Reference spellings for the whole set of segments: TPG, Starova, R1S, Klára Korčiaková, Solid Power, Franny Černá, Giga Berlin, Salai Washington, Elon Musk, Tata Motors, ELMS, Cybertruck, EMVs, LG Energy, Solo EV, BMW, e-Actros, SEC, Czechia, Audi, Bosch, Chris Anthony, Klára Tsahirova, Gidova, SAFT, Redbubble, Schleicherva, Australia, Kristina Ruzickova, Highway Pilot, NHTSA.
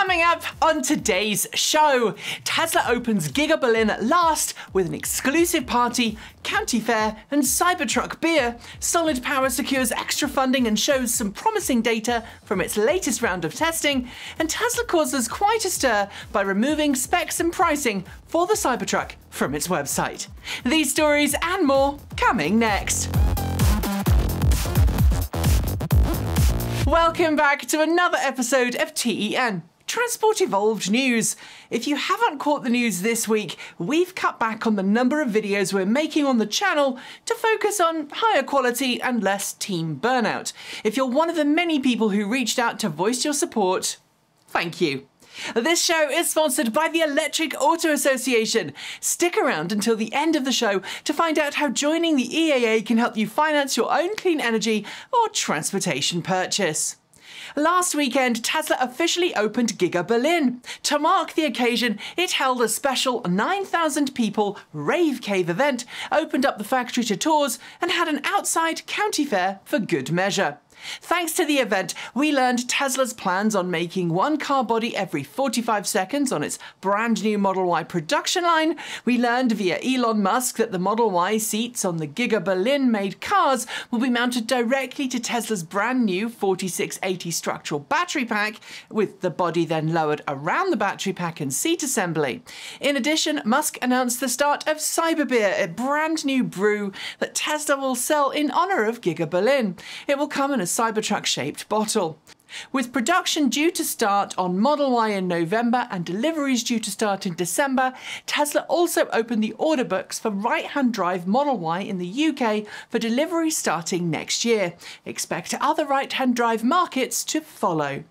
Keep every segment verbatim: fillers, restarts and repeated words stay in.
Coming up on today's show, Tesla opens Giga Berlin at last with an exclusive party, county fair and Cybertruck beer. Solid Power secures extra funding and shows some promising data from its latest round of testing. And Tesla causes quite a stir by removing specs and pricing for the Cybertruck from its website. These stories and more coming next. Welcome back to another episode of T E N, Transport Evolved News. If you haven't caught the news this week, we've cut back on the number of videos we're making on the channel to focus on higher quality and less team burnout. If you're one of the many people who reached out to voice your support, thank you. This show is sponsored by the Electric Auto Association. Stick around until the end of the show to find out how joining the E A A can help you finance your own clean energy or transportation purchase. Last weekend, Tesla officially opened Giga Berlin. To mark the occasion, it held a special nine thousand people rave cave event, opened up the factory to tours, and had an outside county fair for good measure. Thanks to the event, we learned Tesla's plans on making one car body every forty-five seconds on its brand new Model Y production line. We learned via Elon Musk that the Model Y seats on the Giga Berlin made cars will be mounted directly to Tesla's brand new forty-six eighty structural battery pack, with the body then lowered around the battery pack and seat assembly. In addition, Musk announced the start of Cyberbeer, a brand new brew that Tesla will sell in honor of Giga Berlin. It will come in a Cybertruck-shaped bottle. With production due to start on Model Y in November and deliveries due to start in December, Tesla also opened the order books for right-hand drive Model Y in the U K for delivery starting next year. Expect other right-hand drive markets to follow.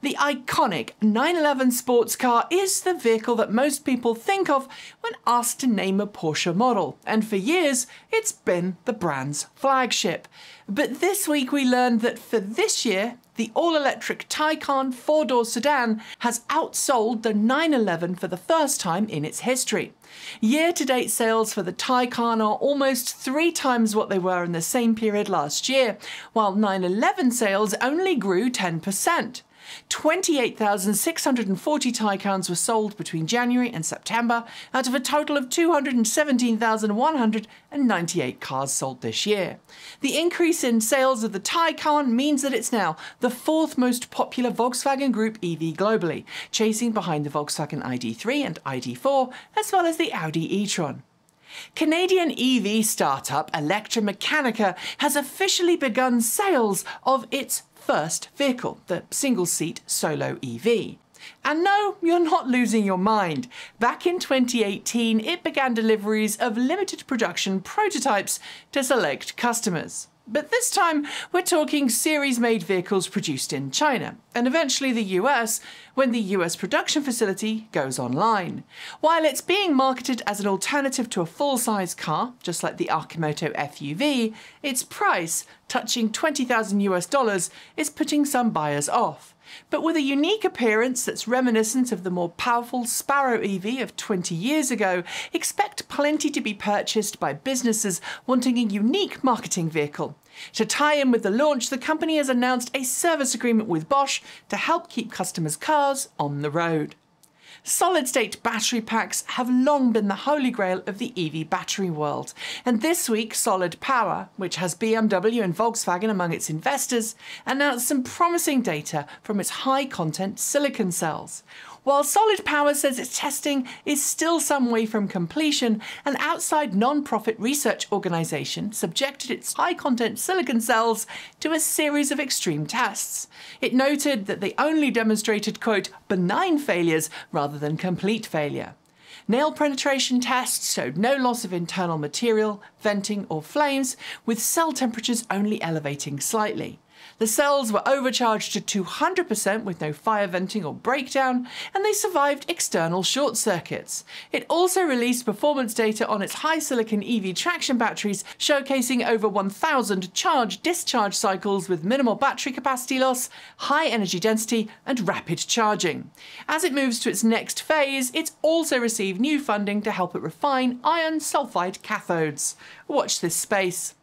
The iconic nine eleven sports car is the vehicle that most people think of when asked to name a Porsche model, and for years it's been the brand's flagship. But this week we learned that for this year, the all-electric Taycan four-door sedan has outsold the nine eleven for the first time in its history. Year-to-date sales for the Taycan are almost three times what they were in the same period last year, while nine eleven sales only grew ten percent. twenty-eight thousand six hundred forty Taycans were sold between January and September, out of a total of two hundred seventeen thousand one hundred ninety-eight cars sold this year. The increase in sales of the Taycan means that it's now the fourth most popular Volkswagen Group E V globally, chasing behind the Volkswagen I D three and I D four, as well as the Audi e-tron. Canadian E V startup Electra Mechanica has officially begun sales of its first vehicle, the single-seat Solo E V. And no, you're not losing your mind. Back in twenty eighteen, it began deliveries of limited production prototypes to select customers. But this time, we're talking series-made vehicles produced in China, and eventually the U S, when the U S production facility goes online. While it's being marketed as an alternative to a full-size car, just like the Arcimoto F U V, its price, touching twenty thousand US dollars, is putting some buyers off. But with a unique appearance that's reminiscent of the more powerful Sparrow E V of twenty years ago, expect plenty to be purchased by businesses wanting a unique marketing vehicle. To tie in with the launch, the company has announced a service agreement with Bosch to help keep customers' cars on the road. Solid-state battery packs have long been the holy grail of the E V battery world, and this week Solid Power, which has B M W and Volkswagen among its investors, announced some promising data from its high-content silicon cells. While Solid Power says its testing is still some way from completion, an outside non-profit research organisation subjected its high-content silicon cells to a series of extreme tests. It noted that they only demonstrated, quote, benign failures rather than complete failure. Nail penetration tests showed no loss of internal material, venting or flames, with cell temperatures only elevating slightly. The cells were overcharged to two hundred percent with no fire venting or breakdown, and they survived external short circuits. It also released performance data on its high-silicon E V traction batteries, showcasing over one thousand charge-discharge cycles with minimal battery capacity loss, high energy density, and rapid charging. As it moves to its next phase, it's also received new funding to help it refine iron sulfide cathodes. Watch this space.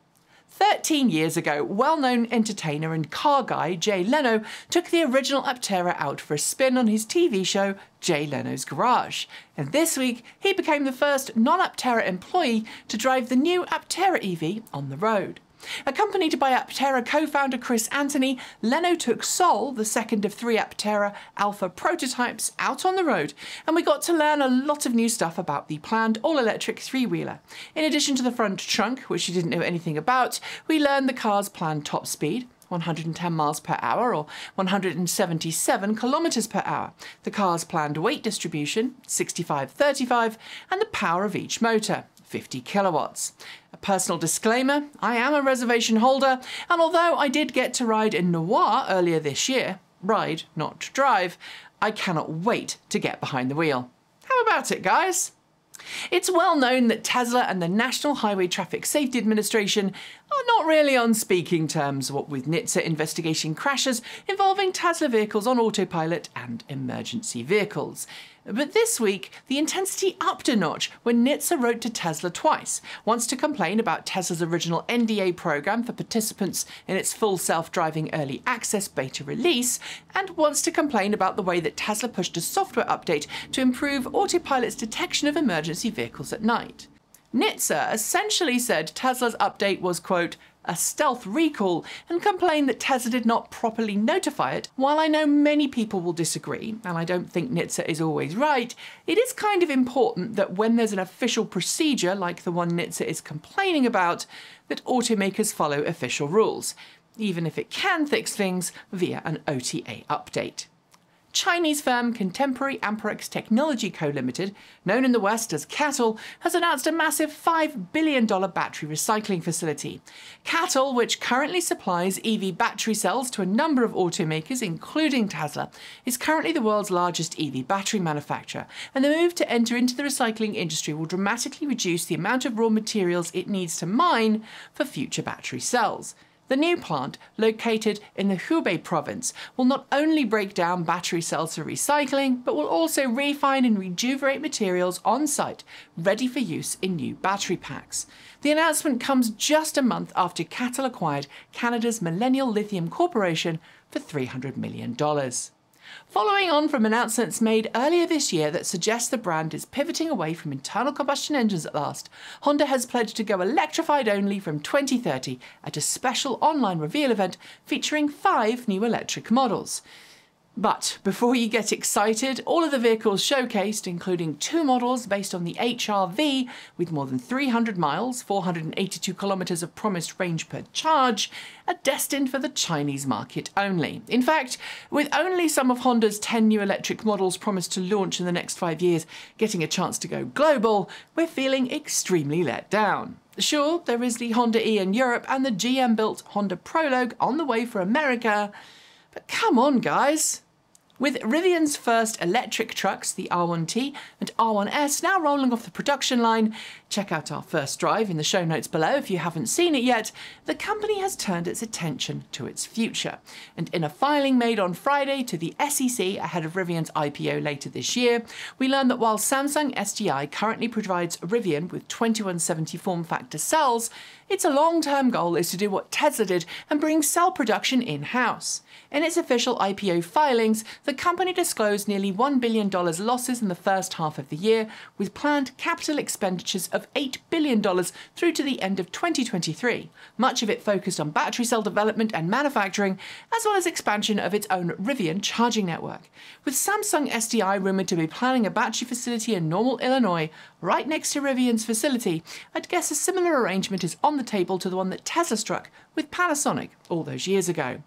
thirteen years ago, well-known entertainer and car guy Jay Leno took the original Aptera out for a spin on his T V show, Jay Leno's Garage. And this week, he became the first non-Aptera employee to drive the new Aptera E V on the road. Accompanied by Aptera co-founder Chris Anthony, Leno took Sol, the second of three Aptera Alpha prototypes, out on the road, and we got to learn a lot of new stuff about the planned all-electric three-wheeler. In addition to the front trunk, which you didn't know anything about, we learned the car's planned top speed, one hundred ten miles per hour or one hundred seventy-seven kilometers per hour, the car's planned weight distribution, sixty-five thirty-five, and the power of each motor, fifty kilowatts. A personal disclaimer, I am a reservation holder, and although I did get to ride in Noir earlier this year, ride, not drive, I cannot wait to get behind the wheel. How about it, guys? It's well known that Tesla and the National Highway Traffic Safety Administration are not really on speaking terms, what with N H T S A investigating crashes involving Tesla vehicles on autopilot and emergency vehicles. But this week, the intensity upped a notch when N H T S A wrote to Tesla twice, once to complain about Tesla's original N D A program for participants in its full self-driving early access beta release, and once to complain about the way that Tesla pushed a software update to improve autopilot's detection of emergency vehicles at night. N H T S A essentially said Tesla's update was, quote, a stealth recall, and complained that Tesla did not properly notify it. While I know many people will disagree, and I don't think N H T S A is always right, it is kind of important that when there's an official procedure, like the one N H T S A is complaining about, that automakers follow official rules, even if it can fix things via an O T A update. Chinese firm Contemporary Amperex Technology Co. Limited, known in the West as CATL, has announced a massive five billion dollar battery recycling facility. CATL, which currently supplies E V battery cells to a number of automakers, including Tesla, is currently the world's largest E V battery manufacturer, and the move to enter into the recycling industry will dramatically reduce the amount of raw materials it needs to mine for future battery cells. The new plant, located in the Hubei province, will not only break down battery cells for recycling, but will also refine and rejuvenate materials on site, ready for use in new battery packs. The announcement comes just a month after CATL acquired Canada's Millennial Lithium Corporation for three hundred million dollars. Following on from announcements made earlier this year that suggest the brand is pivoting away from internal combustion engines at last, Honda has pledged to go electrified only from twenty thirty at a special online reveal event featuring five new electric models. But before you get excited, all of the vehicles showcased, including two models based on the H R V with more than three hundred miles, four hundred eighty-two kilometers of promised range per charge, are destined for the Chinese market only. In fact, with only some of Honda's ten new electric models promised to launch in the next five years getting a chance to go global, we're feeling extremely let down. Sure, there is the Honda E in Europe and the G M-built Honda Prologue on the way for America, but come on, guys. With Rivian's first electric trucks, the R one T and R one S, now rolling off the production line, check out our first drive in the show notes below if you haven't seen it yet, the company has turned its attention to its future. And in a filing made on Friday to the S E C ahead of Rivian's I P O later this year, we learned that while Samsung S D I currently provides Rivian with twenty-one seventy form factor cells, its long-term goal is to do what Tesla did and bring cell production in-house. In its official I P O filings, the company disclosed nearly one billion dollars losses in the first half of the year, with planned capital expenditures of eight billion dollars through to the end of twenty twenty-three, much of it focused on battery cell development and manufacturing, as well as expansion of its own Rivian charging network, with Samsung S D I rumored to be planning a battery facility in Normal, Illinois, right next to Rivian's facility. I'd guess a similar arrangement is on the table to the one that Tesla struck with Panasonic all those years ago.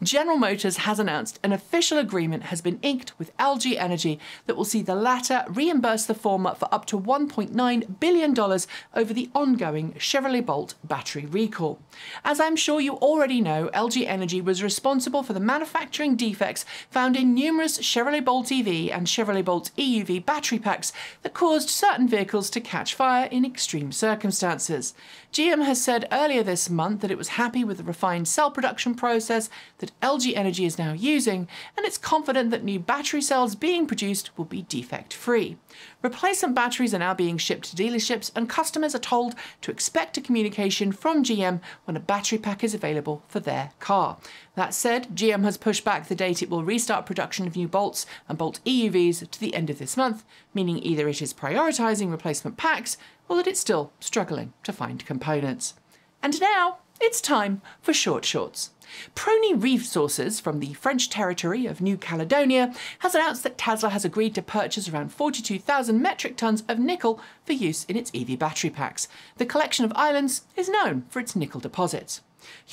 General Motors has announced an official agreement has been inked with L G Energy that will see the latter reimburse the former for up to one point nine billion dollars over the ongoing Chevrolet Bolt battery recall. As I'm sure you already know, L G Energy was responsible for the manufacturing defects found in numerous Chevrolet Bolt E V and Chevrolet Bolt E U V battery packs that caused certain vehicles to catch fire in extreme circumstances. G M has said earlier this month that it was happy with the refined cell production process that that L G Energy is now using, and it's confident that new battery cells being produced will be defect-free. Replacement batteries are now being shipped to dealerships, and customers are told to expect a communication from G M when a battery pack is available for their car. That said, G M has pushed back the date it will restart production of new Bolts and Bolt E U Vs to the end of this month, meaning either it is prioritising replacement packs or that it's still struggling to find components. And now, it's time for Short Shorts. Prony Resources from the French territory of New Caledonia has announced that Tesla has agreed to purchase around forty-two thousand metric tons of nickel for use in its E V battery packs. The collection of islands is known for its nickel deposits.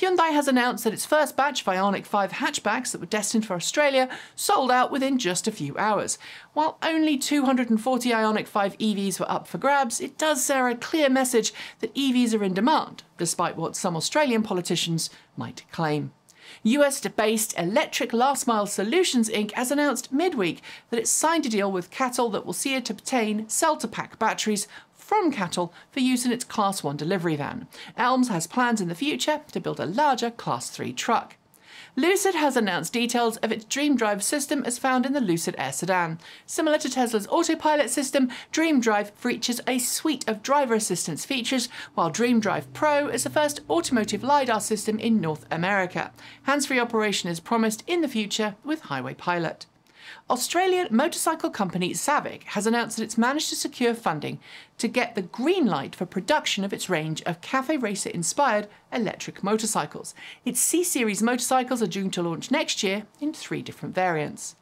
Hyundai has announced that its first batch of IONIQ five hatchbacks that were destined for Australia sold out within just a few hours. While only two hundred forty IONIQ five E Vs were up for grabs, it does send a clear message that E Vs are in demand, despite what some Australian politicians might claim. U S-based Electric Last Mile Solutions Incorporated has announced midweek that it's signed a deal with CATL that will see it obtain cell-to-pack batteries from CATL for use in its Class one delivery van. Elms has plans in the future to build a larger Class three truck. Lucid has announced details of its Dream Drive system as found in the Lucid Air sedan. Similar to Tesla's Autopilot system, Dream Drive features a suite of driver assistance features, while Dream Drive Pro is the first automotive LiDAR system in North America. Hands-free operation is promised in the future with Highway Pilot. Australian motorcycle company SAVIC has announced that it's managed to secure funding to get the green light for production of its range of Cafe Racer-inspired electric motorcycles. Its C-Series motorcycles are due to launch next year in three different variants.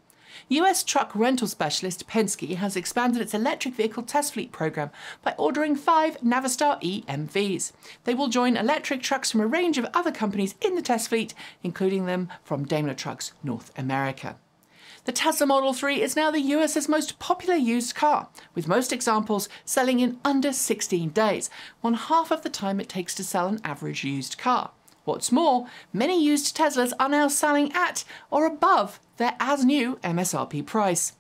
U S truck rental specialist Penske has expanded its electric vehicle test fleet program by ordering five Navistar E M Vs. They will join electric trucks from a range of other companies in the test fleet, including them from Daimler Trucks North America. The Tesla Model three is now the U S's most popular used car, with most examples selling in under sixteen days, one half of the time it takes to sell an average used car. What's more, many used Teslas are now selling at or above their as-new M S R P price.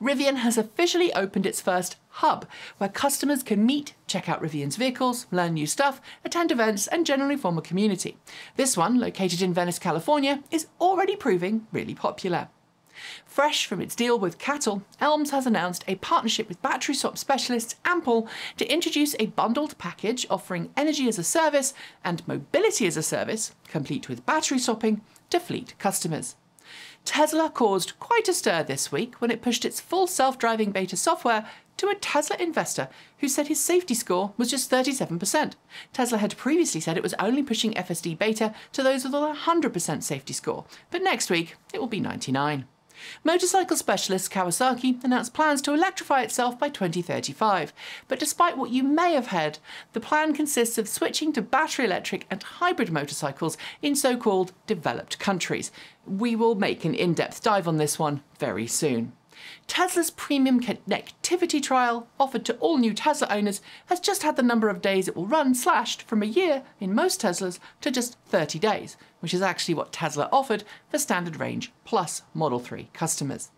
Rivian has officially opened its first hub, where customers can meet, check out Rivian's vehicles, learn new stuff, attend events, and generally form a community. This one, located in Venice, California, is already proving really popular. Fresh from its deal with CATL, Elms has announced a partnership with battery swap specialists Ample to introduce a bundled package offering energy as a service and mobility as a service, complete with battery swapping, to fleet customers. Tesla caused quite a stir this week when it pushed its full self-driving beta software to a Tesla investor who said his safety score was just thirty-seven percent. Tesla had previously said it was only pushing F S D beta to those with a one hundred percent safety score, but next week it will be ninety-nine. Motorcycle specialist Kawasaki announced plans to electrify itself by twenty thirty-five, but despite what you may have heard, the plan consists of switching to battery electric and hybrid motorcycles in so-called developed countries. We will make an in-depth dive on this one very soon. Tesla's premium connectivity trial, offered to all new Tesla owners, has just had the number of days it will run slashed from a year in most Teslas to just thirty days, which is actually what Tesla offered for Standard Range Plus Model three customers.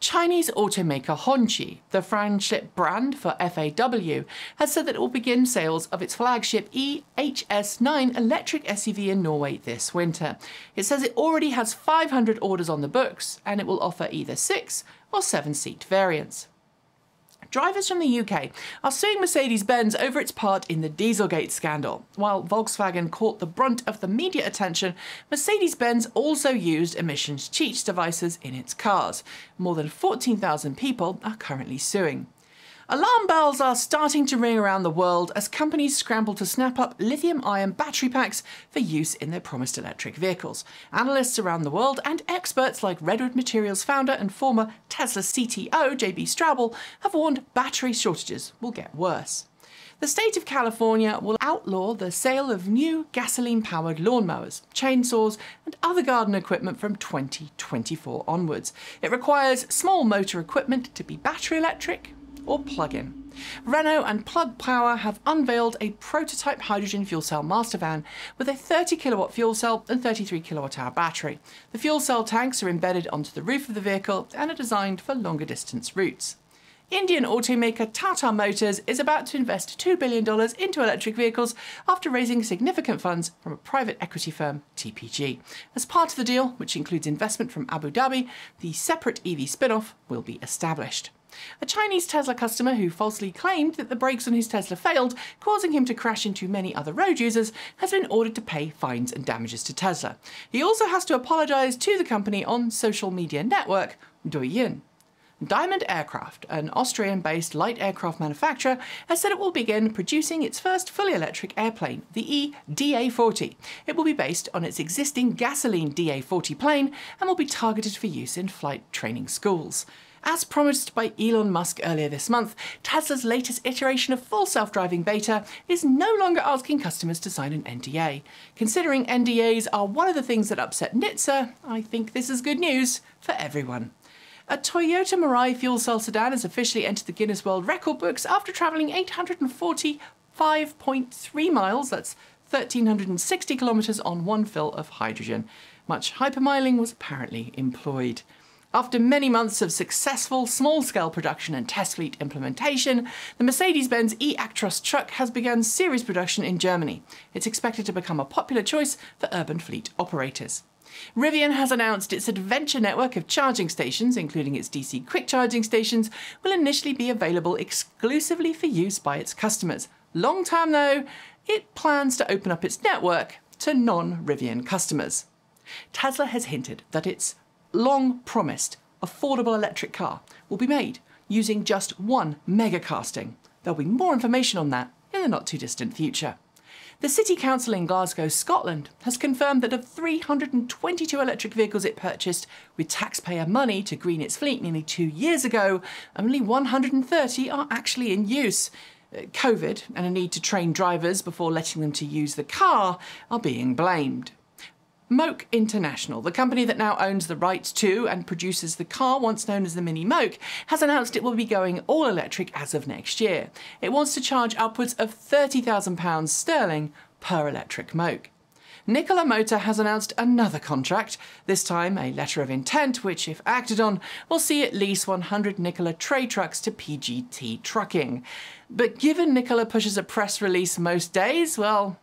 Chinese automaker Hongqi, the flagship brand for F A W, has said that it will begin sales of its flagship E H S nine electric S U V in Norway this winter. It says it already has five hundred orders on the books, and it will offer either six or seven seat variants. Drivers from the U K are suing Mercedes-Benz over its part in the Dieselgate scandal. While Volkswagen caught the brunt of the media attention, Mercedes-Benz also used emissions cheat devices in its cars. More than fourteen thousand people are currently suing. Alarm bells are starting to ring around the world as companies scramble to snap up lithium-ion battery packs for use in their promised electric vehicles. Analysts around the world and experts like Redwood Materials founder and former Tesla C T O J B Straubel have warned battery shortages will get worse. The state of California will outlaw the sale of new gasoline-powered lawnmowers, chainsaws, and other garden equipment from twenty twenty-four onwards. It requires small motor equipment to be battery electric or plug-in. Renault and Plug Power have unveiled a prototype hydrogen fuel cell master van with a thirty kilowatt fuel cell and thirty-three kilowatt hour battery. The fuel cell tanks are embedded onto the roof of the vehicle and are designed for longer distance routes. Indian automaker Tata Motors is about to invest two billion dollars into electric vehicles after raising significant funds from a private equity firm, T P G. As part of the deal, which includes investment from Abu Dhabi, the separate E V spin-off will be established. A Chinese Tesla customer who falsely claimed that the brakes on his Tesla failed, causing him to crash into many other road users, has been ordered to pay fines and damages to Tesla. He also has to apologise to the company on social media network Douyin. Diamond Aircraft, an Austrian-based light aircraft manufacturer, has said it will begin producing its first fully electric airplane, the E D A forty. It will be based on its existing gasoline D A forty plane and will be targeted for use in flight training schools. As promised by Elon Musk earlier this month, Tesla's latest iteration of full self-driving beta is no longer asking customers to sign an N D A. Considering N D As are one of the things that upset N H T S A, I think this is good news for everyone. A Toyota Mirai fuel cell sedan has officially entered the Guinness World Record books after travelling eight hundred forty-five point three miles, that's one thousand three hundred sixty kilometres on one fill of hydrogen. Much hypermiling was apparently employed. After many months of successful small-scale production and test fleet implementation, the Mercedes-Benz e-Actros truck has begun series production in Germany. It's expected to become a popular choice for urban fleet operators. Rivian has announced its adventure network of charging stations, including its D C quick charging stations, will initially be available exclusively for use by its customers. Long-term though, it plans to open up its network to non-Rivian customers. Tesla has hinted that its long-promised affordable electric car will be made using just one megacasting. There'll be more information on that in the not-too-distant future. The City Council in Glasgow, Scotland, has confirmed that of three hundred twenty-two electric vehicles it purchased with taxpayer money to green its fleet nearly two years ago, only one hundred thirty are actually in use. COVID and a need to train drivers before letting them to use the car are being blamed. Moke International, the company that now owns the rights to and produces the car once known as the Mini Moke, has announced it will be going all electric as of next year. It wants to charge upwards of thirty thousand pounds sterling per electric Moke. Nikola Motor has announced another contract, this time a letter of intent, which, if acted on, will see it lease one hundred Nikola Tre trucks to P G T Trucking. But given Nikola pushes a press release most days, well,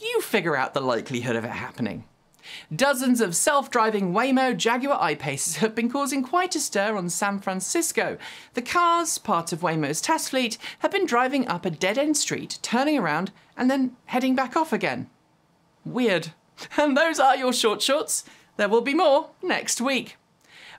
you figure out the likelihood of it happening. Dozens of self-driving Waymo Jaguar I-Paces have been causing quite a stir on San Francisco. The cars, part of Waymo's test fleet, have been driving up a dead-end street, turning around and then heading back off again. Weird. And those are your short shorts. There will be more next week.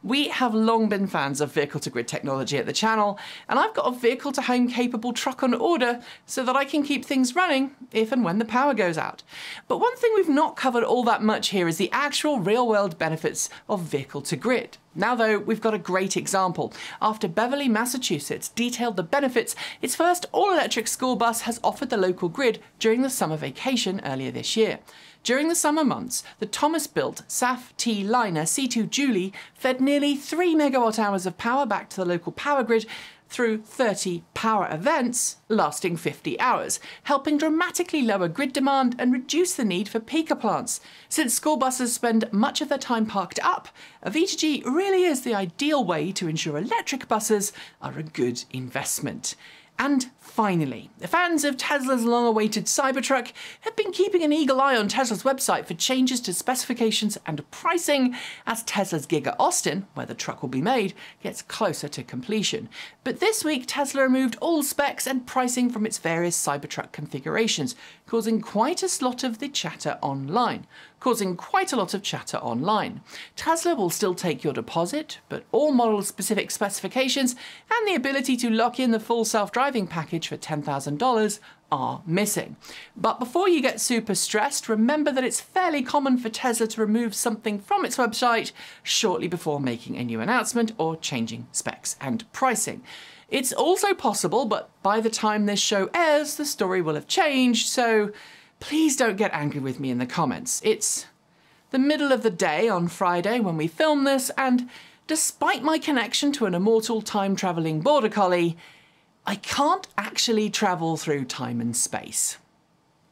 We have long been fans of vehicle-to-grid technology at the channel, and I've got a vehicle-to-home capable truck on order so that I can keep things running if and when the power goes out. But one thing we've not covered all that much here is the actual real-world benefits of vehicle-to-grid. Now though, we've got a great example. After Beverly, Massachusetts detailed the benefits, its first all-electric school bus has offered the local grid during the summer vacation earlier this year. During the summer months, the Thomas-built S A F T Liner C two Julie fed nearly three megawatt hours of power back to the local power grid through thirty power events lasting fifty hours, helping dramatically lower grid demand and reduce the need for peaker plants. Since school buses spend much of their time parked up, a V to G really is the ideal way to ensure electric buses are a good investment. And finally, the fans of Tesla's long-awaited Cybertruck have been keeping an eagle eye on Tesla's website for changes to specifications and pricing as Tesla's Giga Austin, where the truck will be made, gets closer to completion. But this week, Tesla removed all specs and pricing from its various Cybertruck configurations, causing quite a lot of the chatter online. Causing quite a lot of chatter online. Tesla will still take your deposit, but all model-specific specifications and the ability to lock in the full self-driving package for ten thousand dollars are missing. But before you get super stressed, remember that it's fairly common for Tesla to remove something from its website shortly before making a new announcement or changing specs and pricing. It's also possible, but by the time this show airs, the story will have changed, so please don't get angry with me in the comments. It's the middle of the day on Friday when we film this, and despite my connection to an immortal time-travelling border collie, I can't actually travel through time and space.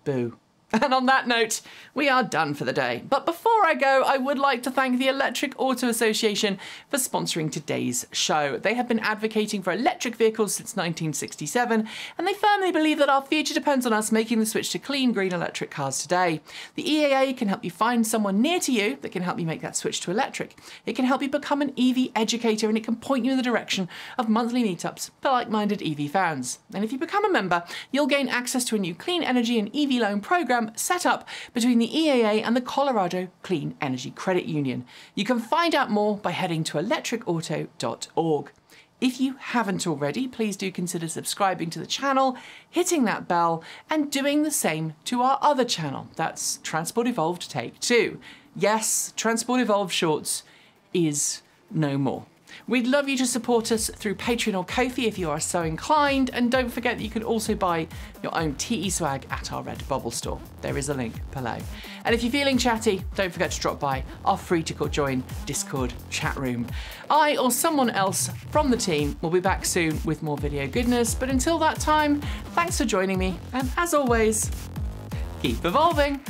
Boo. And on that note, we are done for the day. But before I go, I would like to thank the Electric Auto Association for sponsoring today's show. They have been advocating for electric vehicles since nineteen sixty-seven, and they firmly believe that our future depends on us making the switch to clean, green electric cars today. The E A A can help you find someone near to you that can help you make that switch to electric. It can help you become an E V educator, and it can point you in the direction of monthly meetups for like-minded E V fans. And if you become a member, you'll gain access to a new clean energy and E V loan program set up between the E A A and the Colorado Clean Energy Credit Union. You can find out more by heading to electric auto dot org. If you haven't already, please do consider subscribing to the channel, hitting that bell, and doing the same to our other channel. That's Transport Evolved Take Two. Yes, Transport Evolved Shorts is no more. We'd love you to support us through Patreon or Ko-fi if you are so inclined, and don't forget that you can also buy your own T E swag at our Redbubble store. There is a link below. And if you're feeling chatty, don't forget to drop by our free to join Discord chat room. I or someone else from the team will be back soon with more video goodness, but until that time, thanks for joining me, and as always, keep evolving.